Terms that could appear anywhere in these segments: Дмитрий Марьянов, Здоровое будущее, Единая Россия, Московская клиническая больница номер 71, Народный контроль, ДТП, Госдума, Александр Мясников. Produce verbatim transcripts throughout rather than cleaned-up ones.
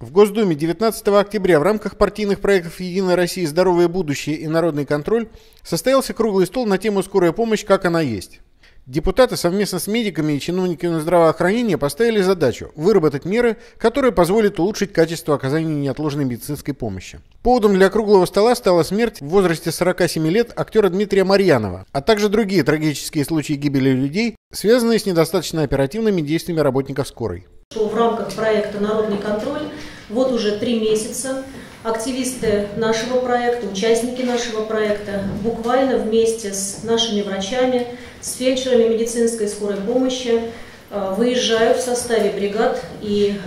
В Госдуме девятнадцатого октября в рамках партийных проектов «Единая Россия. Здоровое будущее» и «Народный контроль» состоялся круглый стол на тему «Скорая помощь. Как она есть». Депутаты совместно с медиками и чиновниками здравоохранения поставили задачу выработать меры, которые позволят улучшить качество оказания неотложной медицинской помощи. Поводом для круглого стола стала смерть в возрасте сорока семи лет актера Дмитрия Марьянова, а также другие трагические случаи гибели людей, связанные с недостаточно оперативными действиями работников скорой. В рамках проекта «Народный контроль» вот уже три месяца активисты нашего проекта, участники нашего проекта буквально вместе с нашими врачами, с фельдшерами медицинской скорой помощи выезжают в составе бригад и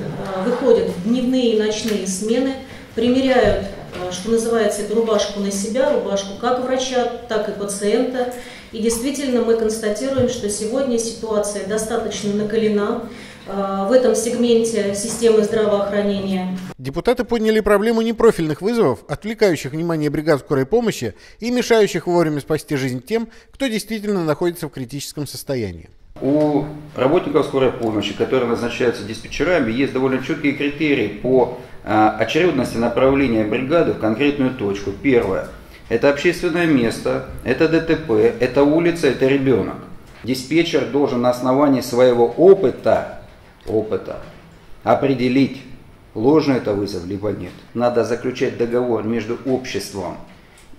выходят в дневные и ночные смены, примеряют, что называется, эту рубашку на себя, рубашку как врача, так и пациента. И действительно мы констатируем, что сегодня ситуация достаточно накалена в этом сегменте системы здравоохранения. Депутаты подняли проблему непрофильных вызовов, отвлекающих внимание бригад скорой помощи и мешающих вовремя спасти жизнь тем, кто действительно находится в критическом состоянии. У работников скорой помощи, которые назначаются диспетчерами, есть довольно четкие критерии по очередности направления бригады в конкретную точку. Первое – это общественное место, это ДТП, это улица, это ребенок. Диспетчер должен на основании своего опыта опыта, определить, ложный это вызов, либо нет. Надо заключать договор между обществом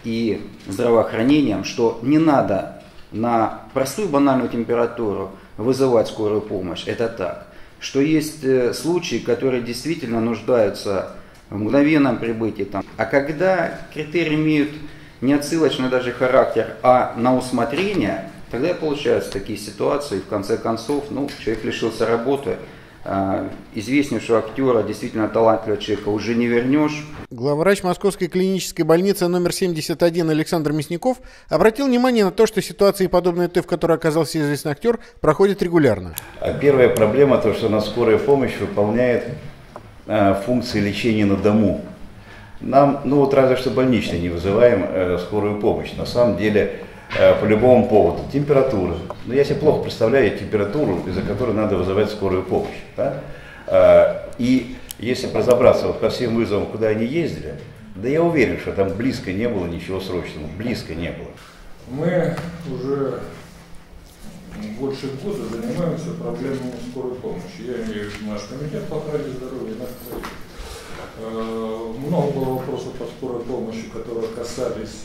и здравоохранением, что не надо на простую банальную температуру вызывать скорую помощь. Это так. Что есть случаи, которые действительно нуждаются в мгновенном прибытии. Там. А когда критерии имеют не отсылочный даже характер, а на усмотрение, тогда получаются такие ситуации, в конце концов, ну, человек лишился работы, известнейшего актера, действительно талантливого человека уже не вернешь. Главврач Московской клинической больницы номер семьдесят один Александр Мясников обратил внимание на то, что ситуации, подобные той, в которой оказался известный актер, проходят регулярно. Первая проблема то, что на скорая помощь выполняет функции лечения на дому. Нам, ну вот разве что больничный не вызываем скорую помощь. На самом деле, по любому поводу. Температура. Но я себе плохо представляю температуру, из-за которой надо вызывать скорую помощь. Да? И если разобраться вот по всем вызовам, куда они ездили, да я уверен, что там близко не было ничего срочного. Близко не было. Мы уже больше года занимаемся проблемами скорой помощи. Я имею в виду наш комитет по охране здоровья, наш комитет. Много было вопросов по скорой помощи, которые касались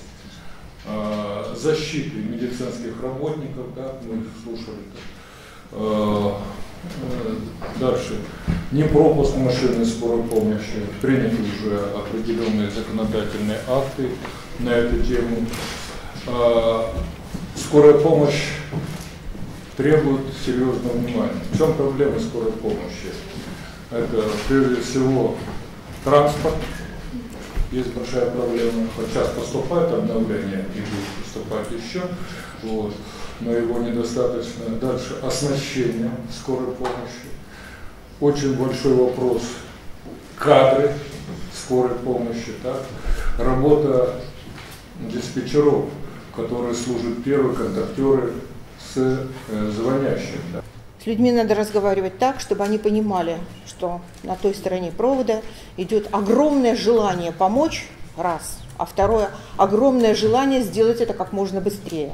защиты медицинских работников, да, мы их слушали. Э, э, дальше. Не пропуск машины скорой помощи. Приняты уже определенные законодательные акты на эту тему. Э, скорая помощь требует серьезного внимания. В чем проблема скорой помощи? Это прежде всего транспорт. Есть большая проблема. Сейчас поступает обновление, и будет поступать еще, вот, но его недостаточно. Дальше оснащение скорой помощи. Очень большой вопрос кадры скорой помощи. Так? Работа диспетчеров, которые служат первые контактеры с э, звонящим. Да? С людьми надо разговаривать так, чтобы они понимали, что на той стороне провода идет огромное желание помочь, раз, а второе, огромное желание сделать это как можно быстрее.